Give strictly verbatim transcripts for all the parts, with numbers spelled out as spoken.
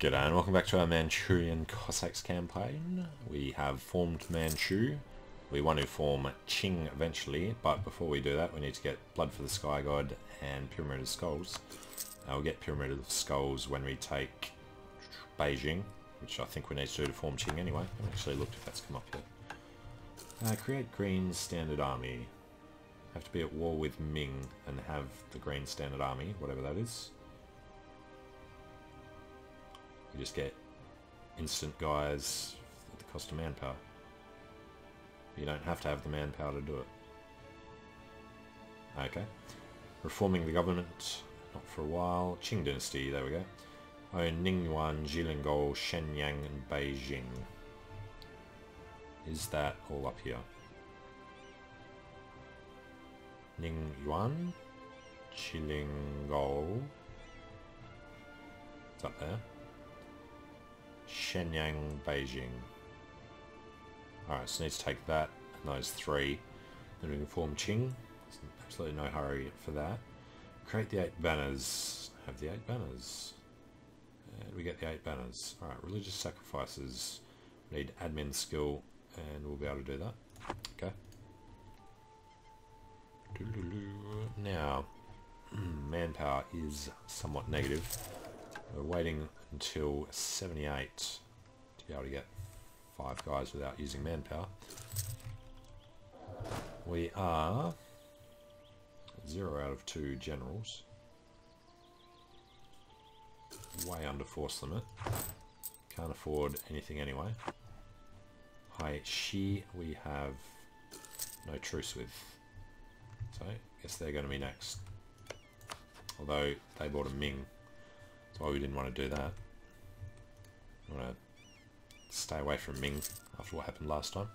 G'day and welcome back to our Manchurian Cossacks campaign. We have formed Manchu. We want to form Qing eventually, but before we do that we need to get Blood for the Sky God and Pyramid of Skulls. Uh, we'll get Pyramid of Skulls when we take Beijing, which I think we need to do to form Qing anyway. I haven't actually looked if that's come up yet. Uh, create Green Standard Army. Have to be at war with Ming and have the Green Standard Army, whatever that is. We just get instant guys at the cost of manpower. You don't have to have the manpower to do it. Okay. Reforming the government. Not for a while. Qing Dynasty, there we go. Oh, Ningyuan, Jilingol, Shenyang and Beijing. Is that all up here? Ningyuan, Jilingol. It's up there. Shenyang, Beijing. Alright, so need to take that and those three. Then we can form Qing. There's absolutely no hurry for that. Create the eight banners. Have the eight banners. And we get the eight banners. Alright, religious sacrifices. We need admin skill and we'll be able to do that. Okay. Now, manpower is somewhat negative. We're waiting until seventy-eight to be able to get five guys without using manpower. We are zero out of two generals. Way under force limit. Can't afford anything anyway. Haishi we have no truce with. So I guess they're going to be next. Although they bought a Ming. That's why we didn't want to do that. We want to stay away from Ming after what happened last time.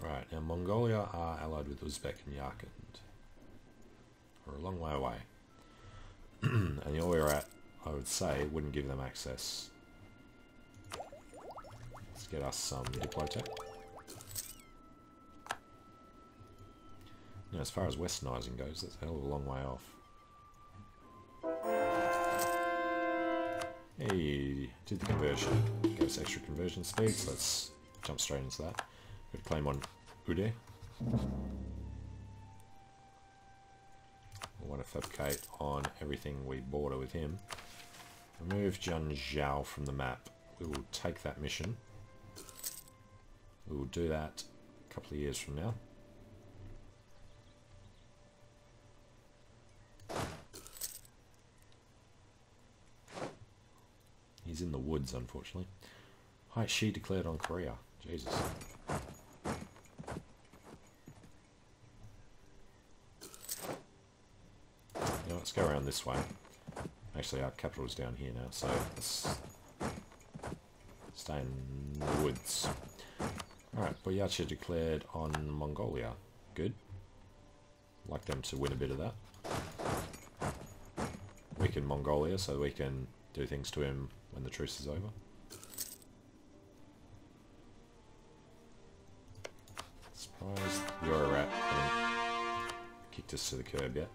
Right, now Mongolia are allied with Uzbek and Yarkand. We're a long way away. And the Oirat, I would say, wouldn't give them access. Let's get us some Diplotech. Now, as far as westernising goes, that's a hell of a long way off. Hey, did the conversion. Gave us extra conversion speed, so let's jump straight into that. Good claim on Ude. We want to fabricate on everything we border with him. Remove Jun Zhao from the map. We will take that mission. We will do that a couple of years from now. He's in the woods, unfortunately. Haishi declared on Korea. Jesus. Now let's go around this way. Actually, our capital is down here now, so let's stay in the woods. Alright, Boyachi declared on Mongolia. Good. Like them to win a bit of that. Weaken Mongolia so we can do things to him when the truce is over. Surprise, you're a rat. Kicked us to the curb yet.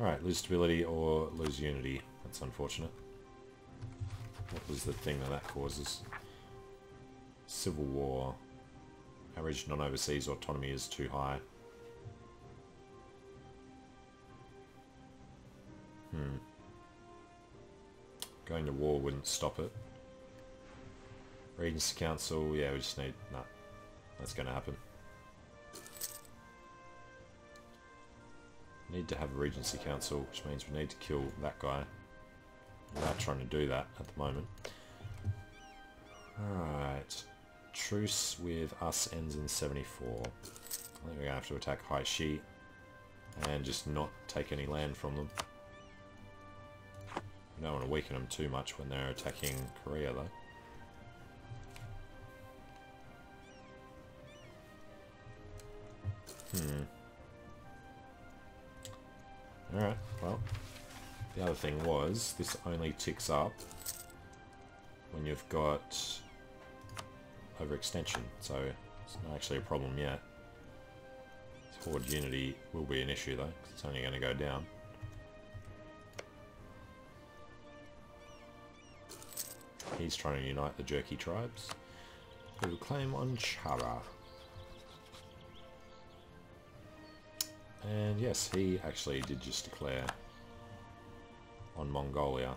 Alright, lose stability or lose unity. That's unfortunate. What was the thing that that causes? Civil war. Average non-overseas autonomy is too high. Hmm. Going to war wouldn't stop it. Regency Council, yeah, we just need... Nah, that's going to happen. Need to have a Regency Council, which means we need to kill that guy. We're not trying to do that at the moment. Alright. Truce with us ends in seventy-four. I think we're going to have to attack Haishi and just not take any land from them. I don't want to weaken them too much when they're attacking Korea though. Hmm. Alright, well, the other thing was, this only ticks up when you've got overextension, so it's not actually a problem yet. Horde unity will be an issue though, because it's only going to go down. He's trying to unite the Jerky tribes. We will claim on Chara. And yes, he actually did just declare on Mongolia,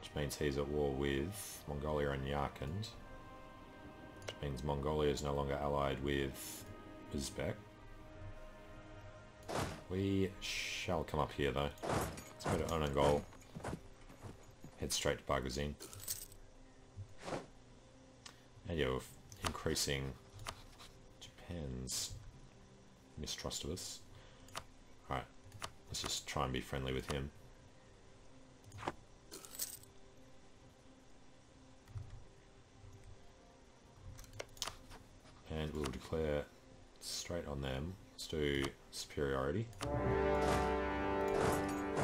which means he's at war with Mongolia and Yarkand, which means Mongolia is no longer allied with Uzbek. We shall come up here though. Let's go to Onangol, head straight to Bargazin. And yeah, we're increasing Japan's mistrust of us. Alright, let's just try and be friendly with him. And we'll declare straight on them. Let's do superiority.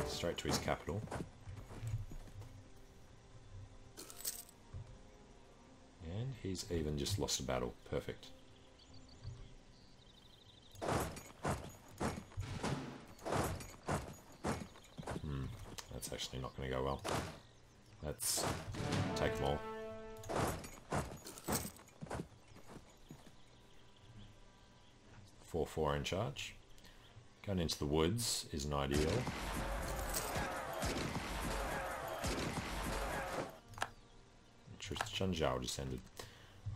Straight to his capital. And he's even just lost a battle. Perfect. Hmm, that's actually not going to go well. Let's take them all. four four in charge. Going into the woods is an ideal. Jun Zhao just ended.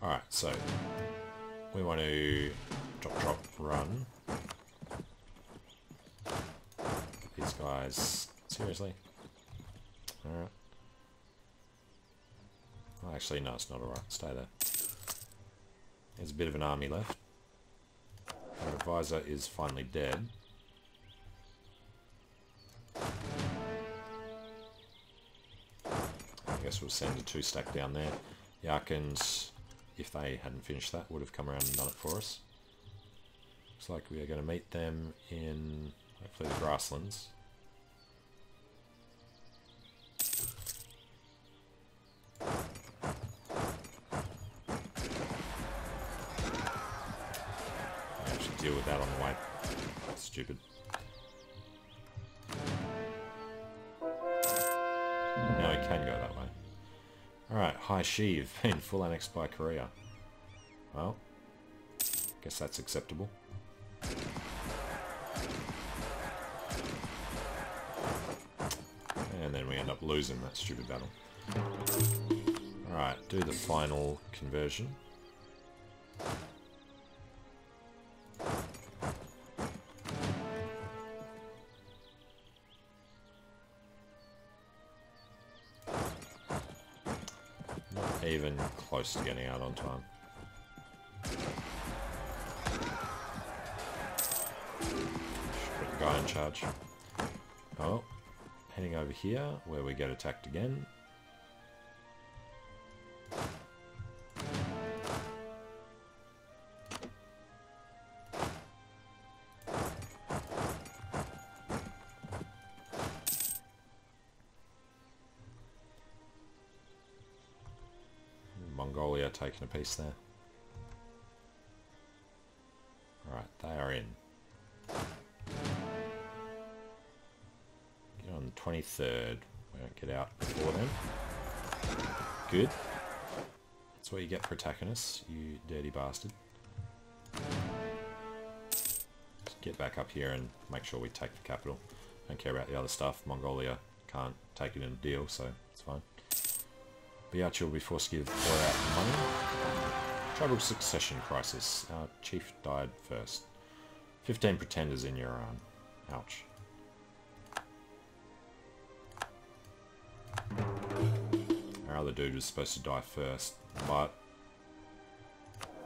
Alright, so we want to drop, drop, run. These guys, seriously? Alright. Well, actually, no, it's not alright. Stay there. There's a bit of an army left. Our advisor is finally dead. I guess we'll send a two-stack down there. Yarkans, if they hadn't finished that, would have come around and done it for us. Looks like we are going to meet them in, hopefully, the grasslands. I actually deal with that on the way. Stupid. Now we can go that way. Alright, Haishi have been full annexed by Korea. Well, guess that's acceptable. And then we end up losing that stupid battle. Alright, do the final conversion. Even close to getting out on time. Should put the guy in charge. Oh, heading over here where we get attacked again. Mongolia taking a piece there. Alright, they are in. Get on the twenty-third. We don't get out before then. Good. That's what you get for attacking us, you dirty bastard. Just get back up here and make sure we take the capital. Don't care about the other stuff. Mongolia can't take it in a deal, so it's fine. Viachi will be forced to give Oirat money. Tribal succession crisis. Our chief died first. fifteen pretenders in Yarkand. Ouch. Our other dude was supposed to die first, but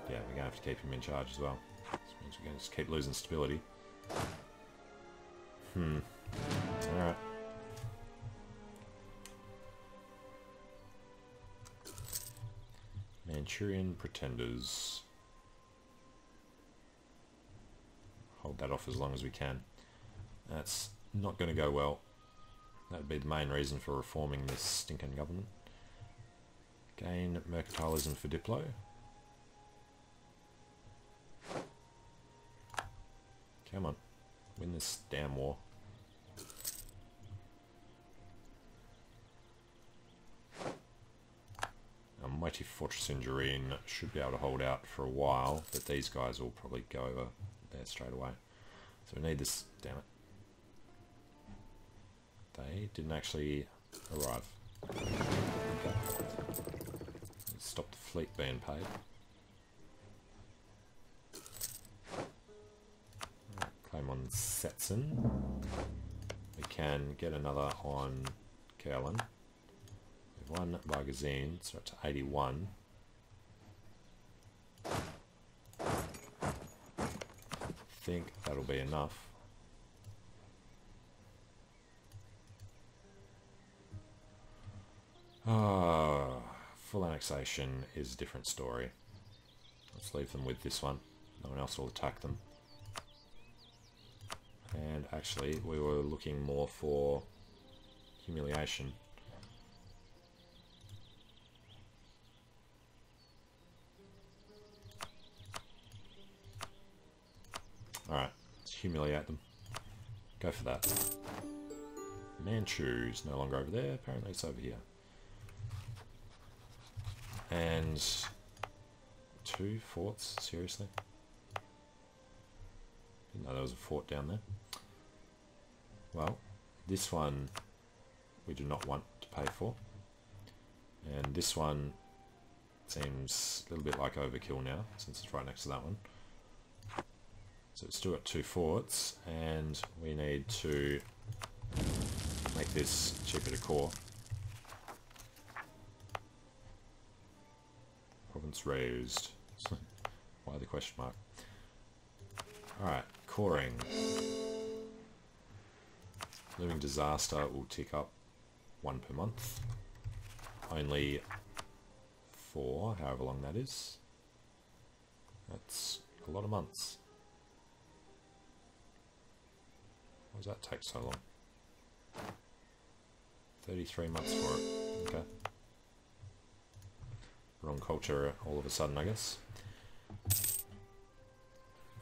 yeah, we're going to have to keep him in charge as well. This means we're going to just keep losing stability. Hmm. Alright. Manchurian pretenders. Hold that off as long as we can. That's not going to go well. That would be the main reason for reforming this stinking government. Gain mercantilism for Diplo. Come on. Win this damn war. A mighty fortress in Jurien should be able to hold out for a while, but these guys will probably go over there straight away. So we need this. Damn it. They didn't actually arrive. Let's stop the fleet being paid. Claim on Setsen. We can get another on Kerlan. We have one Bargazin, so it's eighty-one. I think that'll be enough. Oh, full annexation is a different story. Let's leave them with this one. No one else will attack them. And actually, we were looking more for humiliation. Alright, let's humiliate them. Go for that. Manchu's no longer over there. Apparently it's over here. And two forts, seriously? Didn't know there was a fort down there. Well, this one we do not want to pay for. And this one seems a little bit like overkill now, since it's right next to that one. So it's still got two forts, and we need to make this cheaper to core. Province raised. Why the question mark? Alright, coring. Living disaster will tick up one per month. Only four, however long that is. That's a lot of months. Why does that take so long? thirty-three months for it. Okay. Wrong culture all of a sudden, I guess.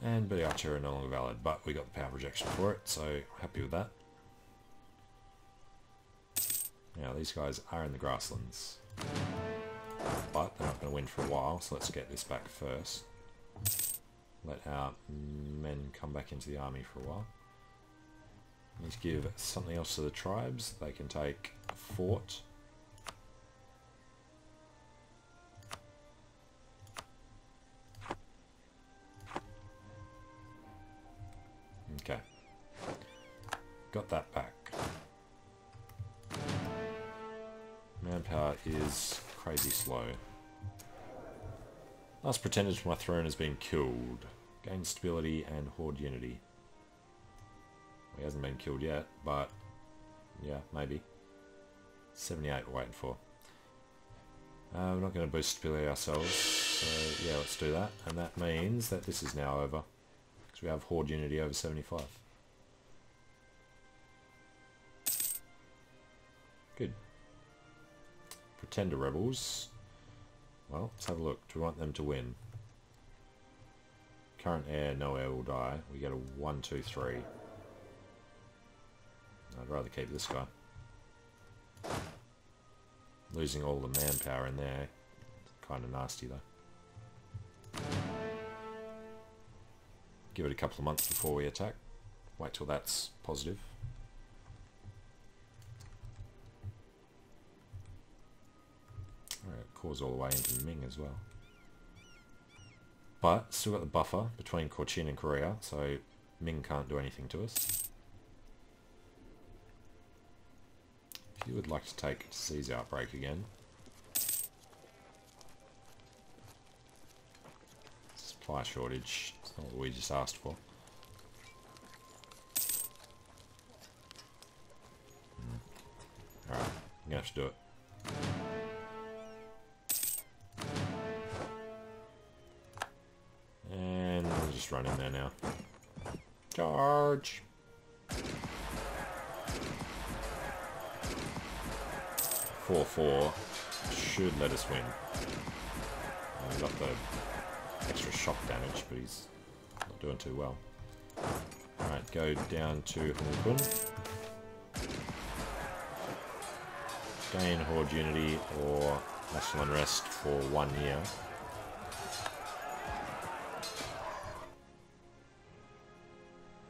And Boyachi are no longer valid, but we got the power projection for it, so happy with that. Now these guys are in the grasslands, but they're not going to win for a while, so let's get this back first. Let our men come back into the army for a while. Need to give something else to the tribes. They can take a fort. Okay, got that back. Manpower is crazy slow. Last pretender to my throne has been killed. Gain stability and hoard unity. Well, he hasn't been killed yet, but yeah, maybe. seventy-eight we're waiting for. Uh, we're not going to boost stability ourselves, so yeah, let's do that. And that means that this is now over. We have Horde Unity over seventy-five. Good. Pretender Rebels. Well, let's have a look. Do we want them to win? Current heir, no heir will die. We get a one, two, three. I'd rather keep this guy. Losing all the manpower in there. Kind of nasty though. Give it a couple of months before we attack. Wait till that's positive. Alright, cores all the way into Ming as well. But, still got the buffer between Khorchin and Korea, so Ming can't do anything to us. If you would like to take disease outbreak again. Supply shortage. Not what we just asked for. Mm. Alright, I'm gonna have to do it. And we'll just run in there now. Charge! four four should let us win. We got the extra shock damage, but he's doing too well. Alright, go down to Hongkun. Gain Horde Unity or National Unrest for one year.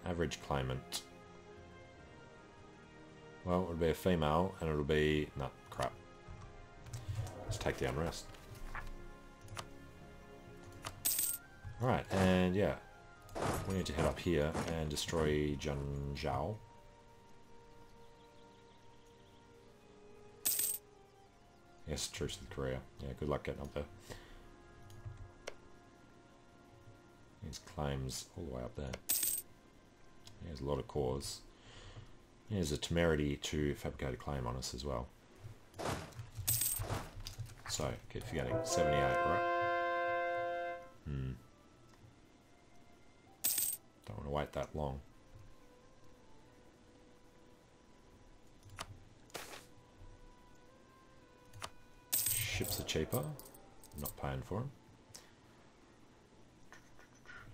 Average claimant. Well, it'll be a female and it'll be... no, crap. Let's take the unrest. Alright, and yeah. We need to head up here and destroy Jun Zhao. Yes, truce with Korea. Yeah, good luck getting up there. These claims all the way up there. There's a lot of cause. There's a temerity to fabricate a claim on us as well. So, keep forgetting. seventy-eight, right? Hmm. Don't want to wait that long. Ships are cheaper. I'm not paying for them.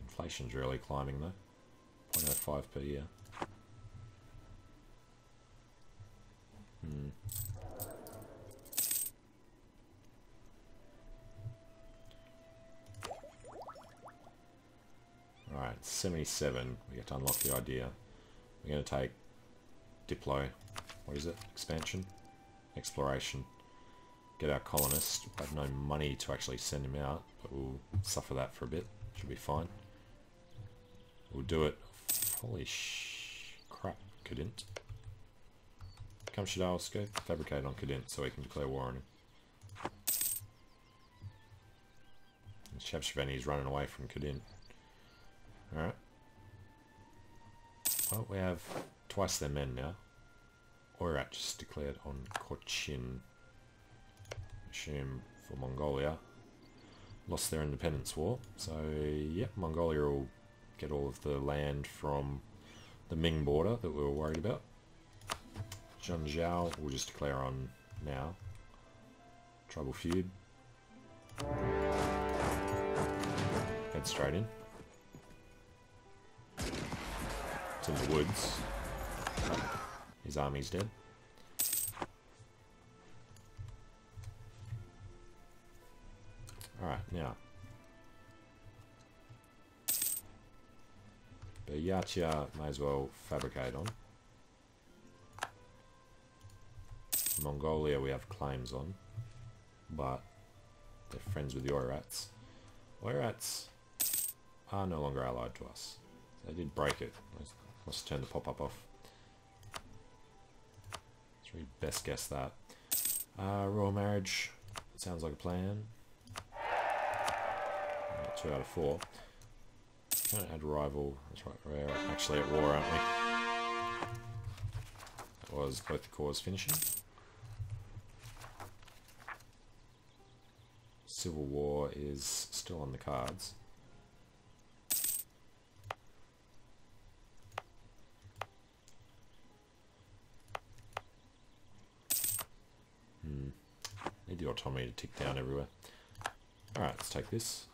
Inflation's really climbing though. zero point zero five per year. Hmm. Alright, seventy-seven. We get to unlock the idea. We're going to take Diplo. What is it? Expansion? Exploration. Get our colonists. I have no money to actually send him out, but we'll suffer that for a bit. Should be fine. We'll do it. Holy sh... crap, Kadint. Come Shadalosuke, fabricate on Kadint so we can declare war on him. Shabshabani is running away from Kadint. Alright. Well, we have twice their men now. Oirat just declared on Khorchin. Assume for Mongolia. Lost their independence war. So, yep, Mongolia will get all of the land from the Ming border that we were worried about. Jun Zhao we'll just declare on now. Tribal feud. Head straight in. It's in the woods. His army's dead. Alright, now. Boyachi may as well fabricate on. Mongolia we have claims on, but they're friends with the Oirats. Oirats are no longer allied to us. They did break it. Let's, let's turn the pop-up off. Let's really best guess that. Uh, royal marriage sounds like a plan. Right, two out of four. Can't add rival. That's right. We're actually at war, aren't we? That was both the cores finishing. Civil war is still on the cards. Hmm. Need the autonomy to tick down everywhere. Alright, let's take this.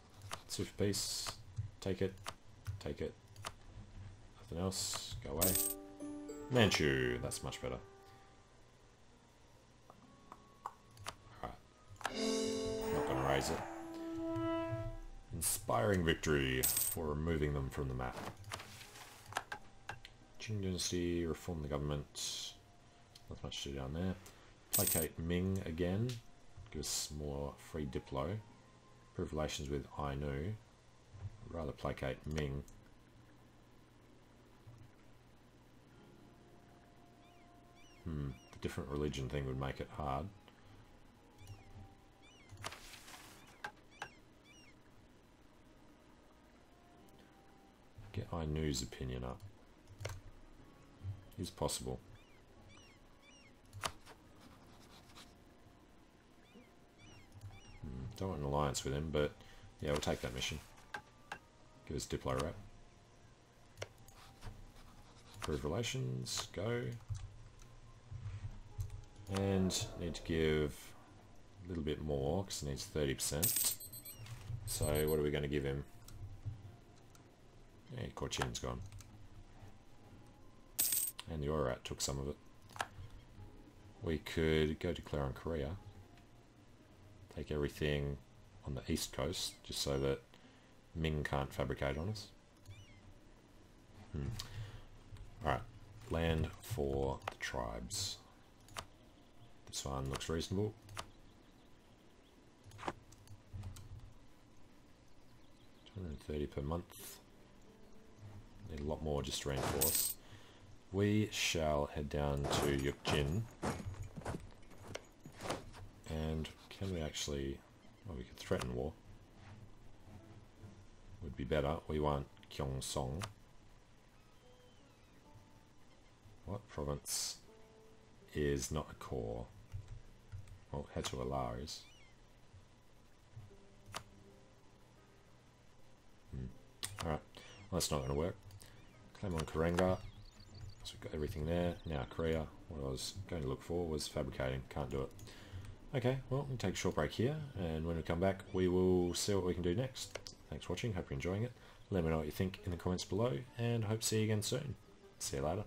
Swift peace. Take it. Take it. Nothing else. Go away. Manchu. That's much better. Alright. Not going to raise it. Inspiring victory for removing them from the map. Qing Dynasty. Reform the government. Not much to do down there. Placate Ming again. Give us more free Diplo. Improve relations with Ainu. Rather placate Ming. Hmm, the different religion thing would make it hard. Get Ainu's opinion up. Is possible. Hmm, don't want an alliance with him, but yeah, we'll take that mission. Give us Diplo wrap. Improve relations, go. And need to give a little bit more because it needs thirty percent. So what are we going to give him? Yeah, Khorchin's gone. and the Oirat took some of it. We could go declare on Korea, take everything on the east coast, just so that Ming can't fabricate on us. Hmm. Alright, land for the tribes. This one looks reasonable. two hundred thirty per month. Need a lot more just to reinforce. We shall head down to Yukjin. And can we actually... well, we could threaten war. Would be better. We want Gyeongsong. What province is not a core? Well, Hechuala is. Hmm. Alright, well, that's not going to work. Claim on Karenga. So we've got everything there. Now Korea, what I was going to look for was fabricating. Can't do it. Okay, well, we'll take a short break here, and when we come back, we will see what we can do next. Thanks for watching, hope you're enjoying it. Let me know what you think in the comments below, and hope to see you again soon. See you later.